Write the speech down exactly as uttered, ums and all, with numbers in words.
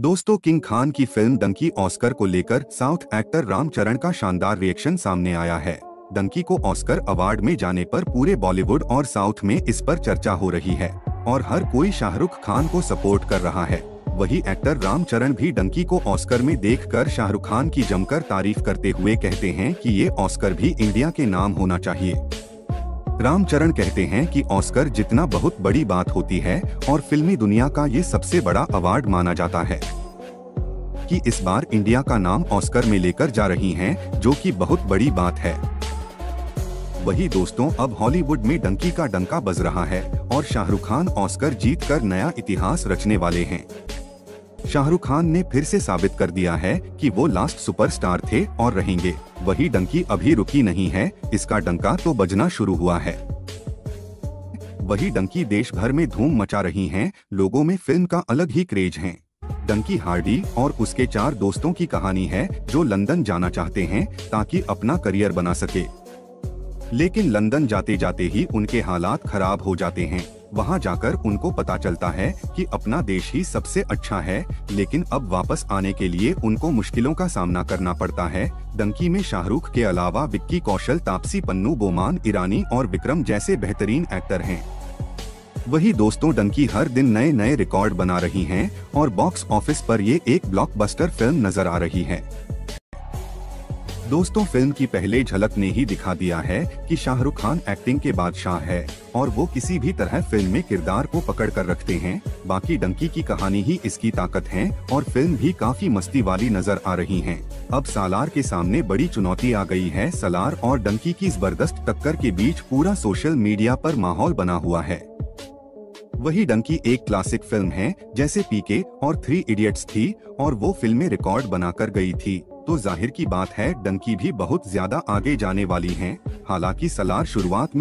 दोस्तों, किंग खान की film Dunki Oscar को लेकर साउथ एक्टर रामचरण का शानदार रिएक्शन सामने आया है। डंकी को ऑस्कर अवार्ड में जाने पर पूरे बॉलीवुड और साउथ में इस पर चर्चा हो रही है और हर कोई शाहरुख खान को सपोर्ट कर रहा है। वही एक्टर रामचरण भी डंकी को ऑस्कर में देखकर शाहरुख खान की जमकर तारीफ करते हुए कहते हैं कि ये ऑस्कर भी इंडिया के नाम होना चाहिए। रामचरण कहते हैं कि ऑस्कर जितना बहुत बड़ी बात होती है और फिल्मी दुनिया का ये सबसे बड़ा अवार्ड माना जाता है कि इस बार इंडिया का नाम ऑस्कर में लेकर जा रही हैं, जो कि बहुत बड़ी बात है। वही दोस्तों, अब हॉलीवुड में डंकी का डंका बज रहा है और शाहरुख खान ऑस्कर जीत कर नया इतिहास रचने वाले हैं। शाहरुख खान ने फिर से साबित कर दिया है कि वो लास्ट सुपरस्टार थे और रहेंगे। वही डंकी अभी रुकी नहीं है, इसका डंका तो बजना शुरू हुआ है। वही डंकी देश भर में धूम मचा रही हैं, लोगों में फिल्म का अलग ही क्रेज है। डंकी हार्डी और उसके चार दोस्तों की कहानी है जो लंदन जाना चाहते हैं ताकि अपना करियर बना सके, लेकिन लंदन जाते जाते ही उनके हालात खराब हो जाते हैं। वहां जाकर उनको पता चलता है कि अपना देश ही सबसे अच्छा है, लेकिन अब वापस आने के लिए उनको मुश्किलों का सामना करना पड़ता है। डंकी में शाहरुख के अलावा विक्की कौशल, तापसी पन्नू, बोमान ईरानी और विक्रम जैसे बेहतरीन एक्टर हैं। वही दोस्तों, डंकी हर दिन नए नए रिकॉर्ड बना रही हैं और बॉक्स ऑफिस पर ये एक ब्लॉकबस्टर फिल्म नजर आ रही है। दोस्तों, फिल्म की पहले झलक ने ही दिखा दिया है कि शाहरुख खान एक्टिंग के बादशाह है और वो किसी भी तरह फिल्म में किरदार को पकड़ कर रखते हैं। बाकी डंकी की कहानी ही इसकी ताकत है और फिल्म भी काफी मस्ती वाली नजर आ रही है। अब सालार के सामने बड़ी चुनौती आ गई है। सालार और डंकी की जबरदस्त टक्कर के बीच पूरा सोशल मीडिया पर माहौल बना हुआ है। वही डंकी एक क्लासिक फिल्म है जैसे पीके और थ्री इडियट्स थी और वो फिल्में रिकॉर्ड बनाकर गई थी, तो जाहिर की बात है डंकी भी बहुत ज्यादा आगे जाने वाली हैं। हालांकि सालार शुरुआत में